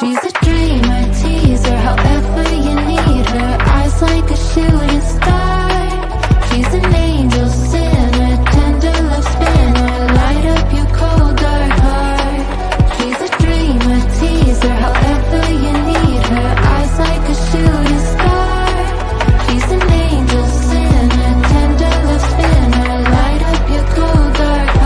She's a dreamer, teaser, however you need her. Eyes like a shooting star. She's an angel, sinner, tender love spinner. Light up your cold, dark heart. She's a dreamer, teaser, however you need her. Eyes like a shooting star. She's an angel, sinner, tender love spinner. Light up your cold, dark heart.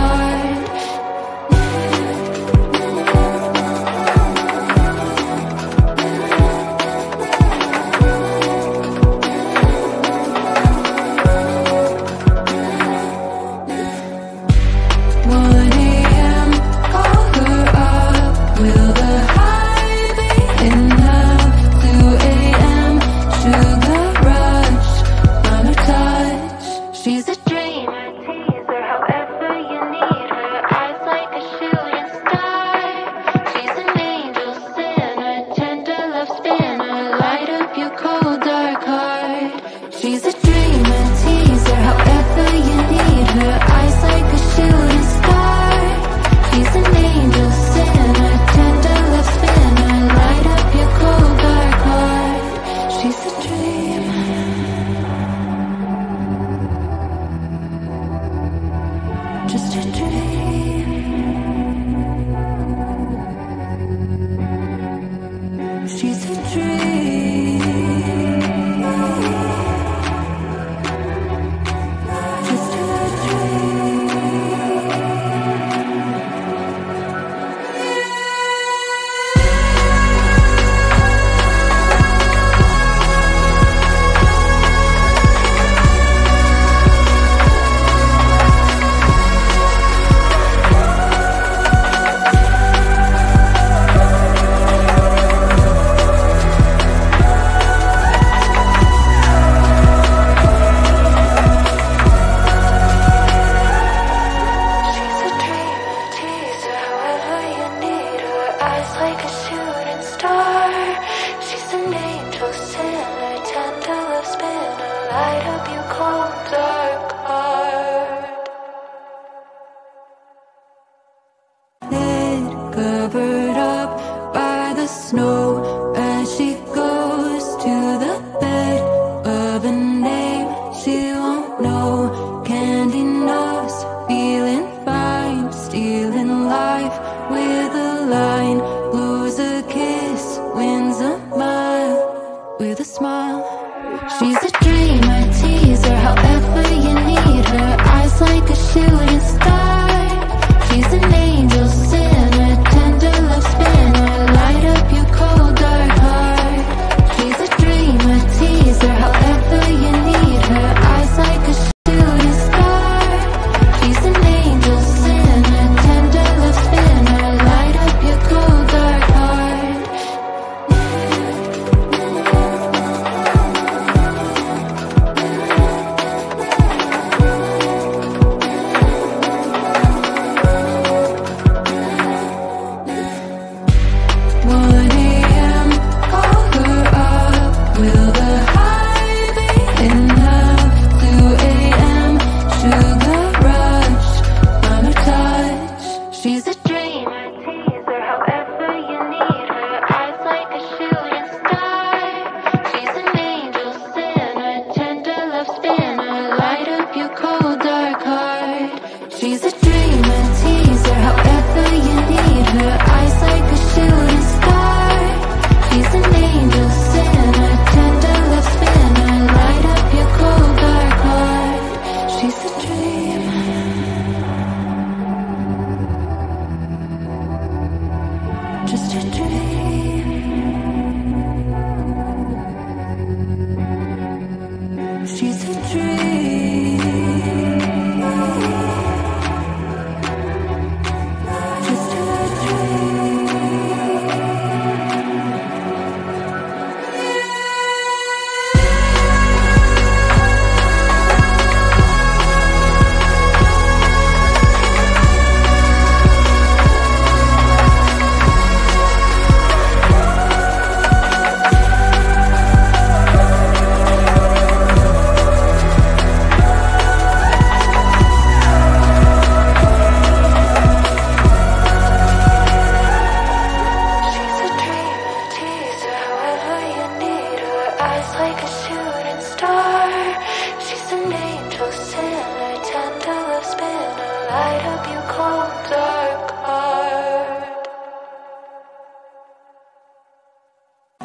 light of your cold dark heart.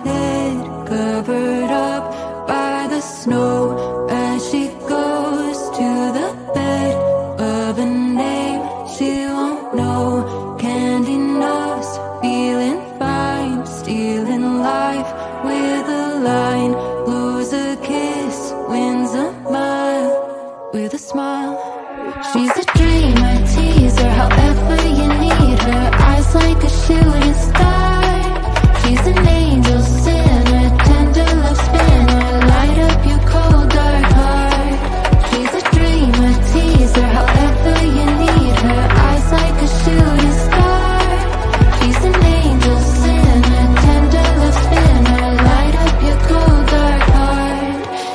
Head covered up by the snow, as she goes to the bed of a name she won't know. Candy knows, feeling fine, stealing life with a line. Blows a kiss, wins a mile with a smile. She's a dreamer, teaser, however you need her. Eyes like a shooting star. She's an angel, sinner, tender love spinner. Light up your cold dark heart. She's a dreamer, teaser, however you need her. Eyes like a shooting star. She's an angel, sinner, tender love spinner. Light up your cold dark heart.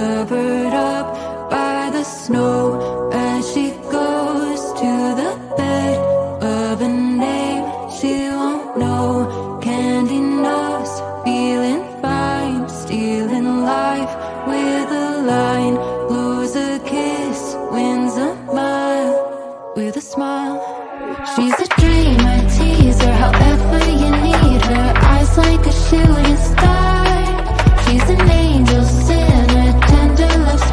covered up by the snow, and she goes to the bed of a name she won't know. Candy knows, feeling fine, stealing life with a line, blows a kiss, wins a mile with a smile. She's a dreamer, teaser, however you need her, eyes like a shooting star. She's an angel, sinner, tender love.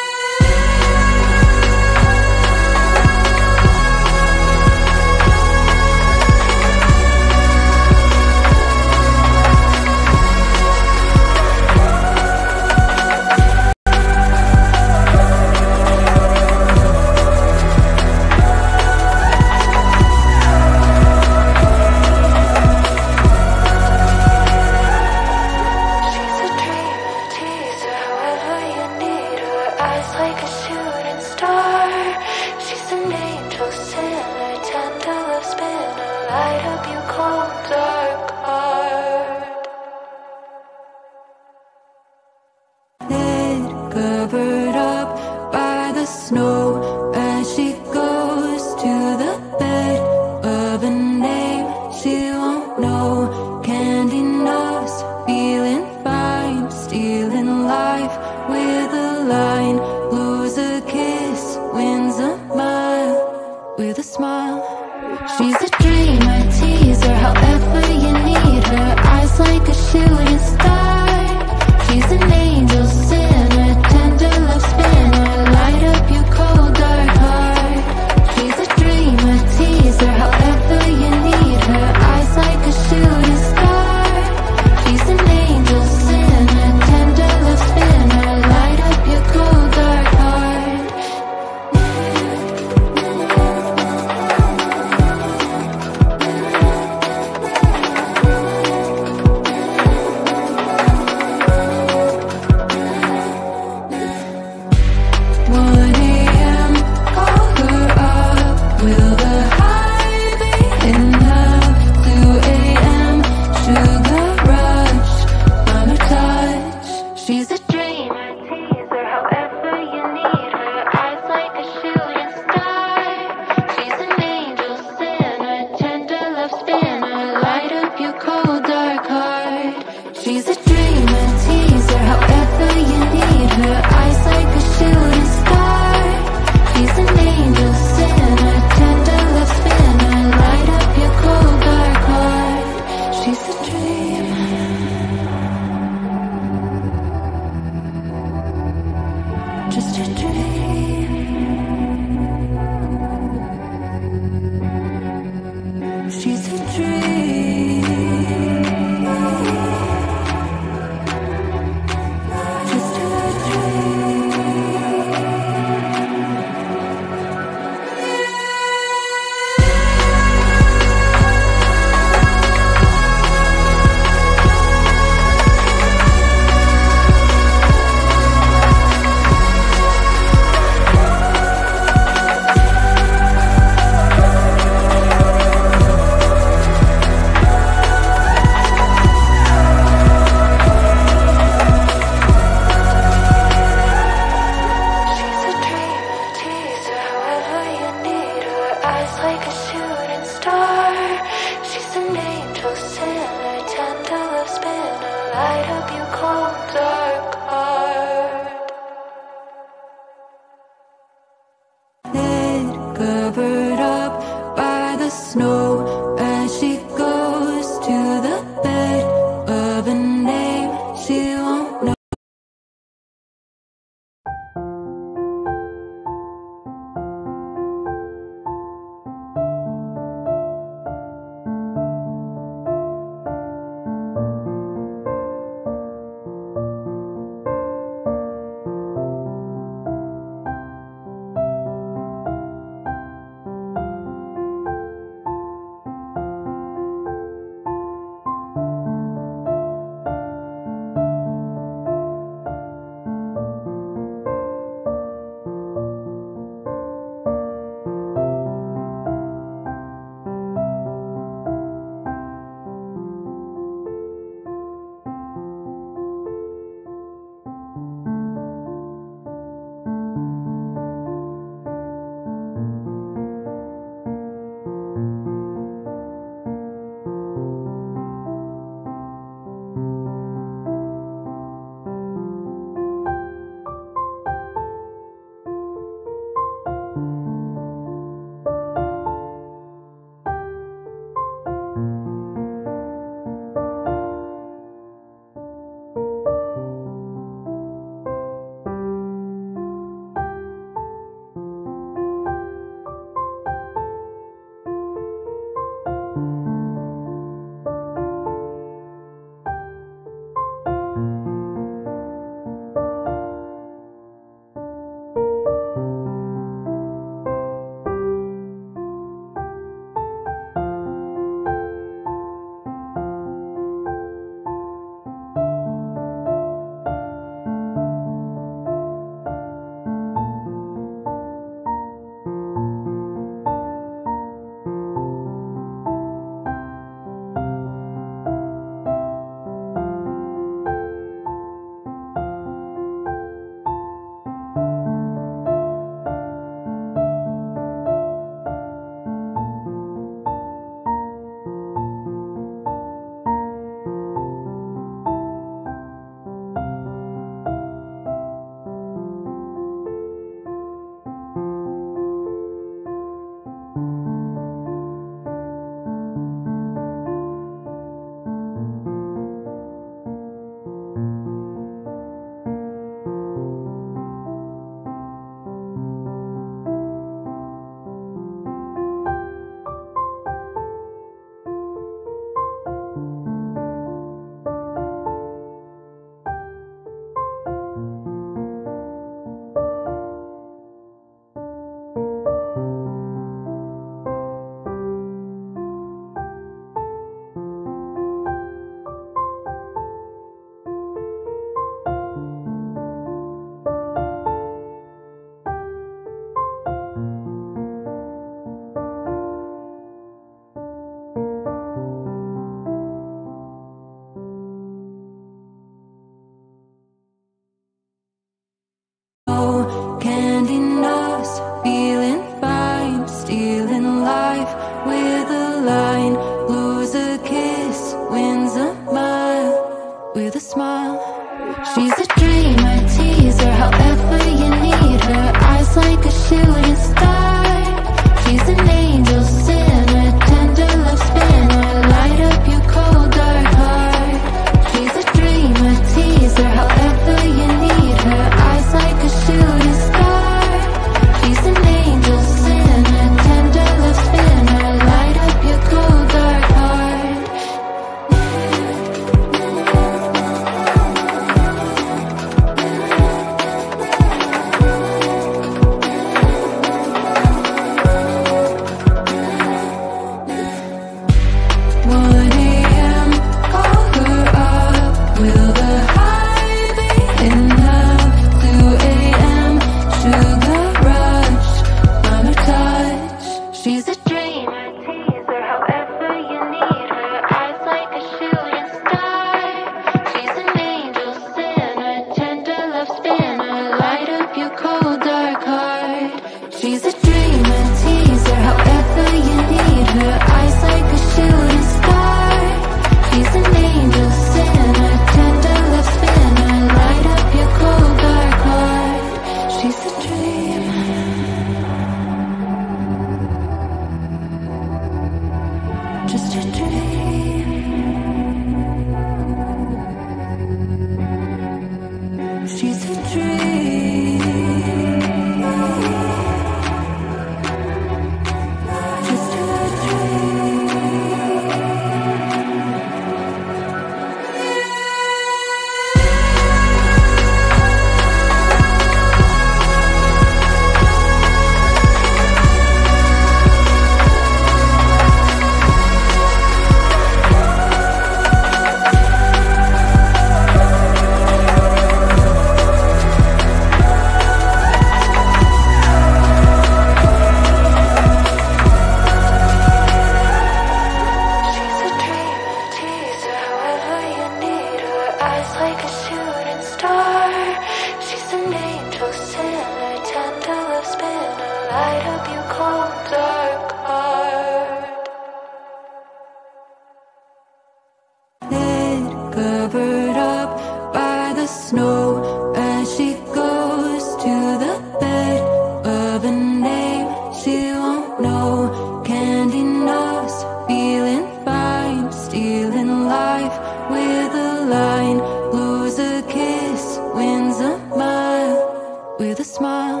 snow, and she goes to the bed of a name she won't know. Candy knows, feeling fine, stealing life with a line. Blows a kiss, wins a mile with a smile.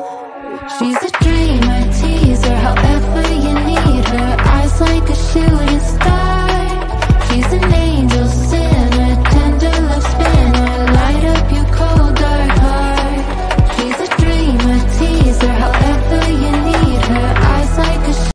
She's a dreamer, teaser, however you need her. Eyes like a shooting star. She's an angel, sinner, tender love spinner. Light up your cold, dark heart. She's a dreamer, teaser, however you need her. Eyes like a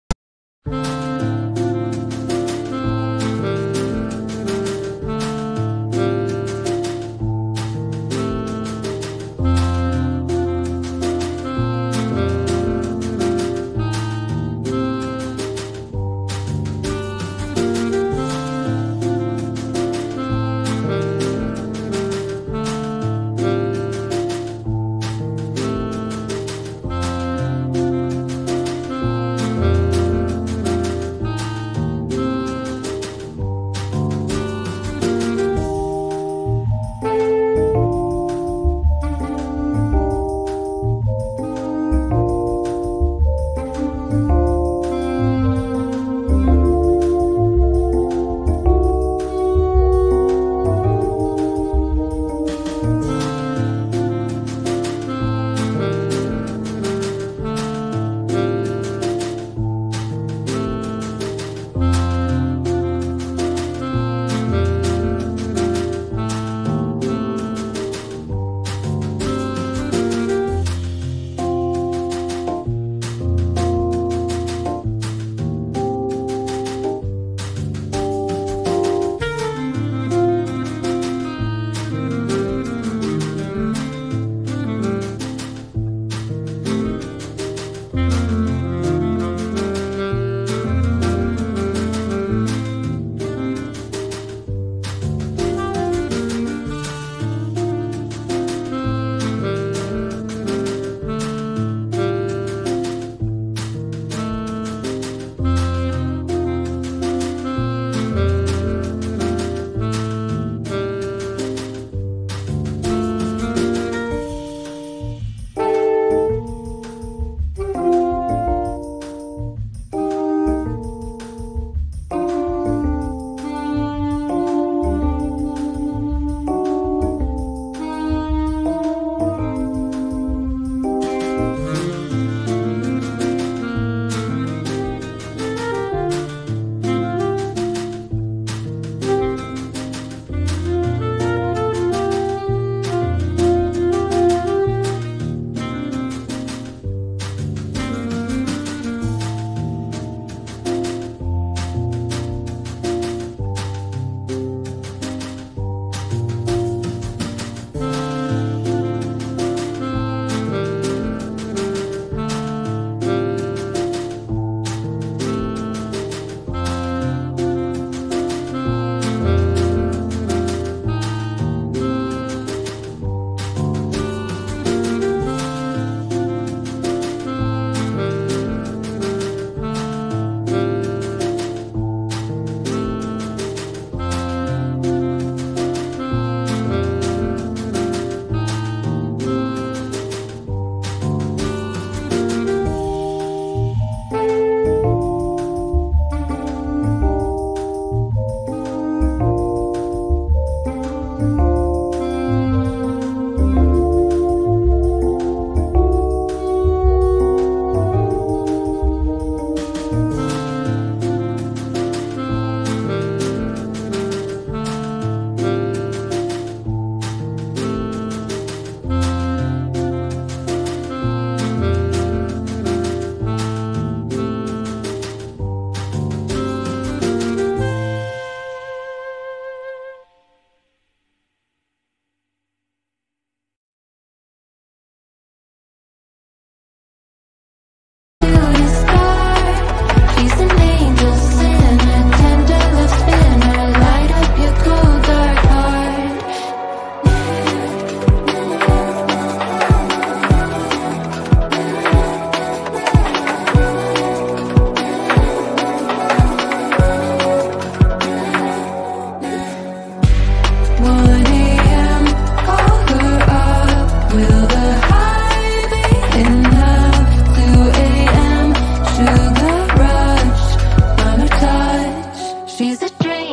Like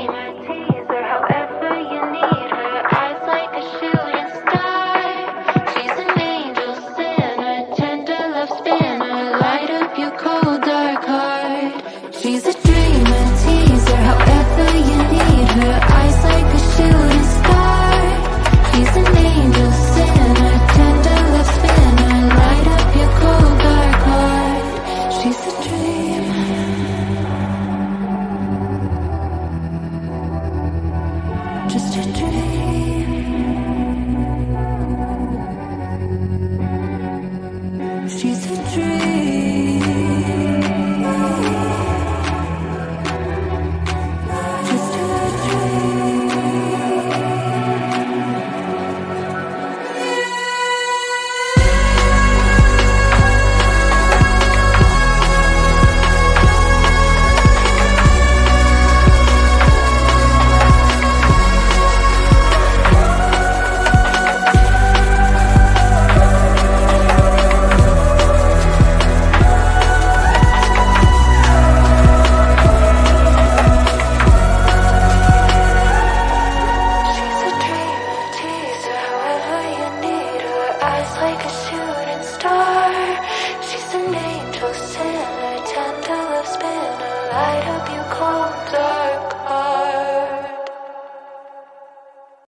a